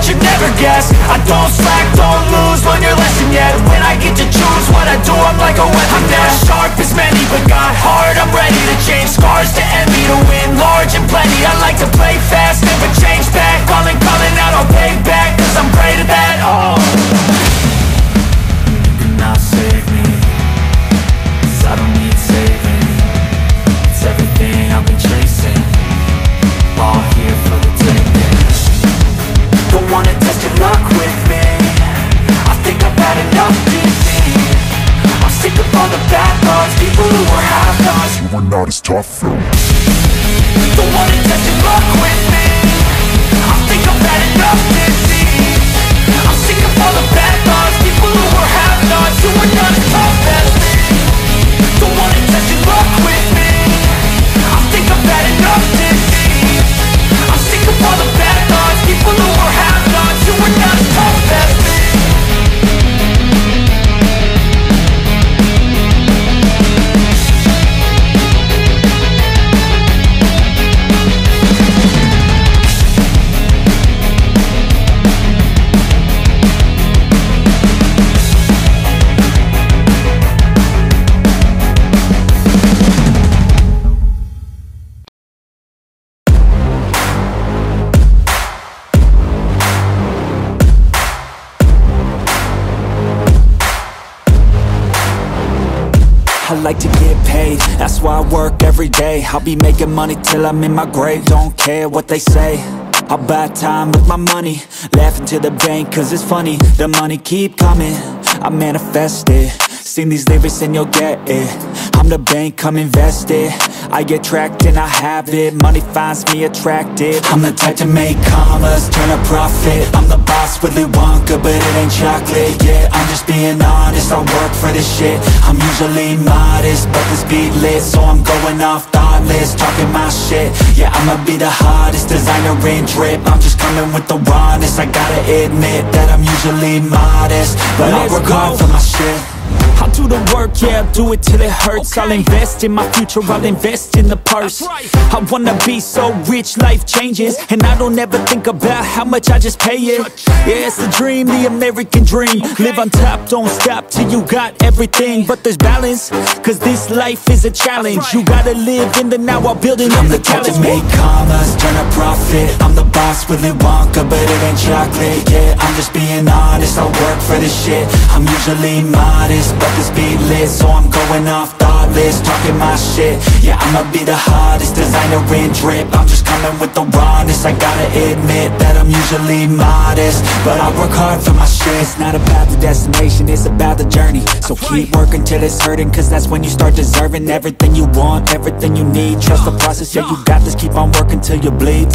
as you never guess. I don't slack, don't lose, learn your lesson yet. When I get to choose what I do, I'm like a weapon. I'm not sharp as many, but got hard, I'm ready to change. Scars to envy, to win large and plenty. I like to play fast, never change back. Calling out, I'll pay back, cause I'm great at that. Oh, you cannot save me, cause I don't need saving. It's everything I've been chasing, all here for the taking. Don't wanna test your luck with me, I think I've had enough disease. I'm sick of all the bad thoughts, people who are half-nots. You are not as tough though. Don't wanna test your luck with me, I think I've had enough disease. I'm sick of all the bad thoughts, people who are half-nots. You are not as tough as me. Don't wanna test your luck with me, I think I've had enough disease. I'm sick of all the bad thoughts, people who are half-nots. You are not as tough as me. Like to get paid, that's why I work every day. I'll be making money till I'm in my grave. Don't care what they say, I'll buy time with my money. Laughing to the bank cause it's funny. The money keep coming, I manifest it. Sing these lyrics and you'll get it. I'm the bank, come invest it. I get tracked and I have it. Money finds me attracted. I'm the type to make commas, turn a profit. I'm the boss, Willy Wonka, but it ain't chocolate. Yeah, I'm just being honest, I work for this shit. I'm usually modest, but this beat lit, so I'm going off thoughtless, talking my shit. Yeah, I'ma be the hottest designer in drip. I'm just coming with the rawness. I gotta admit that I'm usually modest, but I work hard for my shit. I'll do the work, yeah, I'll do it till it hurts. Okay. I'll invest in my future, I'll invest in the purse. Right. I wanna be so rich, life changes. And I don't ever think about how much I just pay it. Yeah, it's the dream, the American dream. Okay. Live on top, don't stop till you got everything. But there's balance, cause this life is a challenge. Right. You gotta live in the now while building up the talent. I'm the type to make commas, turn a profit. I'm the boss, Willy Wonka, but it ain't chocolate. Yeah, I'm just being honest, I work for this shit. I'm usually modest, but this beat lit, so I'm going off thoughtless, talking my shit. Yeah, I'ma be the hottest designer in drip. I'm just coming with the rawness. I gotta admit that I'm usually modest, but I work hard for my shit. It's not about the destination, it's about the journey. So keep working till it's hurting, cause that's when you start deserving everything you want, everything you need. Trust the process, yeah, you got this. Keep on working till you bleed.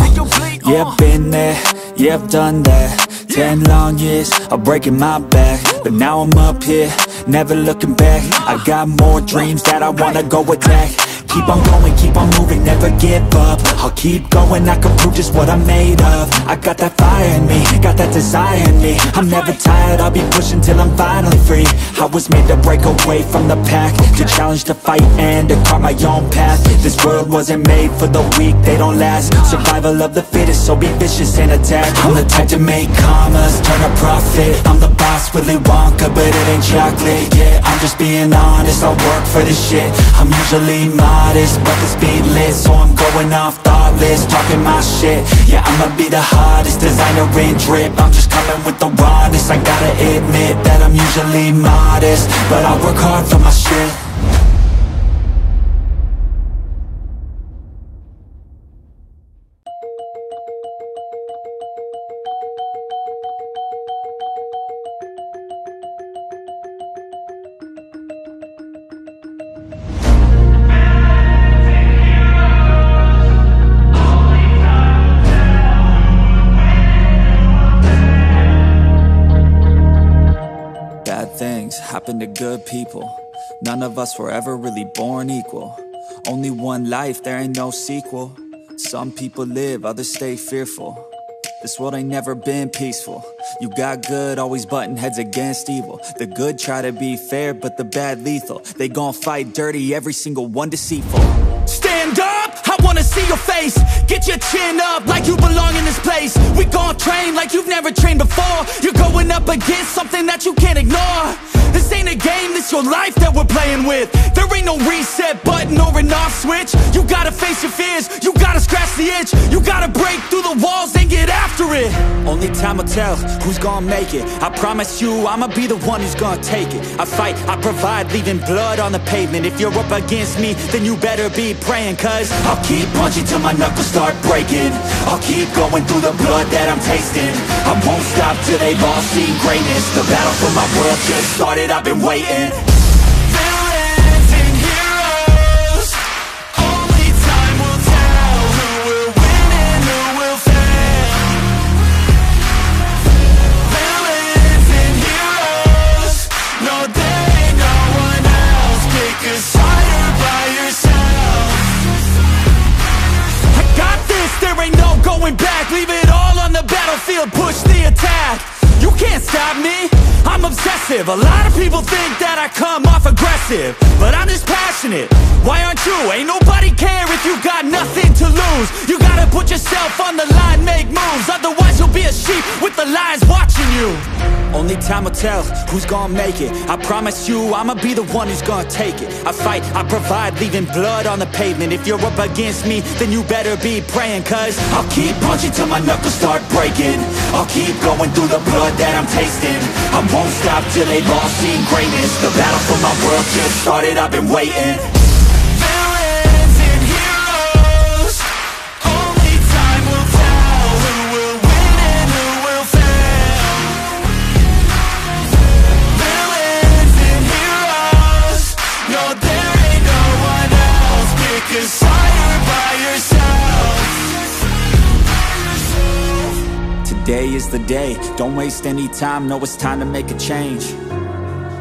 Yeah, been there, yeah, I've done that. 10 long years of breaking my back, but now I'm up here, never looking back. I got more dreams that I wanna go attack. Keep on going, keep on moving, never give up. I'll keep going, I can prove just what I'm made of. I got that fire in me, got that desire in me. I'm never tired, I'll be pushing till I'm finally free. I was made to break away from the pack, to challenge, to fight, and to carve my own path. This world wasn't made for the weak, they don't last. Survival of the fittest, so be vicious and attack. I'm the type to make commas, turn a profit. I'm the boss, Willy Wonka, but it ain't chocolate. Yeah, I'm just being honest, I work for this shit. I'm usually modest, but this beat lit, so I'm going off thoughtless, talking my shit. Yeah, I'ma be the hottest designer in drip. I'm just coming with the rawness. I gotta admit that I'm usually modest, but I work hard for my shit. Happen to good people. None of us were ever really born equal. Only one life, there ain't no sequel. Some people live, others stay fearful. This world ain't never been peaceful. You got good, always butting heads against evil. The good try to be fair, but the bad lethal. They gon' fight dirty, every single one deceitful. Stand up, I wanna see your face. Get your chin up like you belong in this place. We gon' train like you've never trained before. You're going up against something that you can't ignore. This ain't a game, this your life that we're playing with. There ain't no reset button or an off switch. You gotta face your fears, you gotta scratch the itch. You gotta break through the walls and get after it. Only time will tell who's gonna make it. I promise you, I'ma be the one who's gonna take it. I fight, I provide, leaving blood on the pavement. If you're up against me, then you better be praying. Cause I'll keep punching till my knuckles start breaking. I'll keep going through the blood that I'm tasting. I won't stop till they've all seen greatness. The battle for my world just started, I've been waiting. Villains and heroes, only time will tell who will win and who will fail. Villains and heroes, no, there ain't no one else. Pick a side by yourself. I got this, there ain't no going back. Leave it all on the battlefield, push the attack. You can't stop me, I'm obsessive. A lot of people think that I come off aggressive, but I'm just passionate. Why aren't you? Ain't nobody care if you got nothing to lose. You gotta put yourself on the line, make moves. Otherwise you'll be a sheep with the lions watching you. Only time will tell who's gonna make it. I promise you, I'ma be the one who's gonna take it. I fight, I provide, leaving blood on the pavement. If you're up against me, then you better be praying. Cause I'll keep punching till my knuckles start breaking. I'll keep going through the blood that I'm tasting. I won't stop till they've all seen greatness. The battle for my world just started, I've been waiting. Today is the day, don't waste any time, no, it's time to make a change.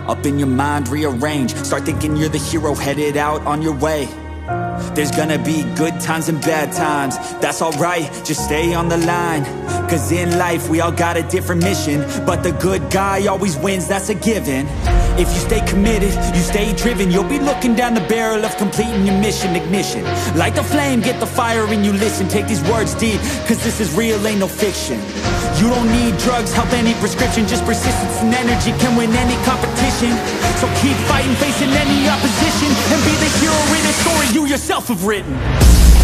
Up in your mind, rearrange, start thinking you're the hero, headed out on your way. There's gonna be good times and bad times, that's alright, just stay on the line. Cause in life we all got a different mission, but the good guy always wins, that's a given. If you stay committed, you stay driven, you'll be looking down the barrel of completing your mission. Ignition, light the flame, get the fire in you, listen. Take these words deep, cause this is real, ain't no fiction. You don't need drugs, help, any prescription. Just persistence and energy can win any competition. So keep fighting, facing any opposition, and be the hero in a story you yourself have written.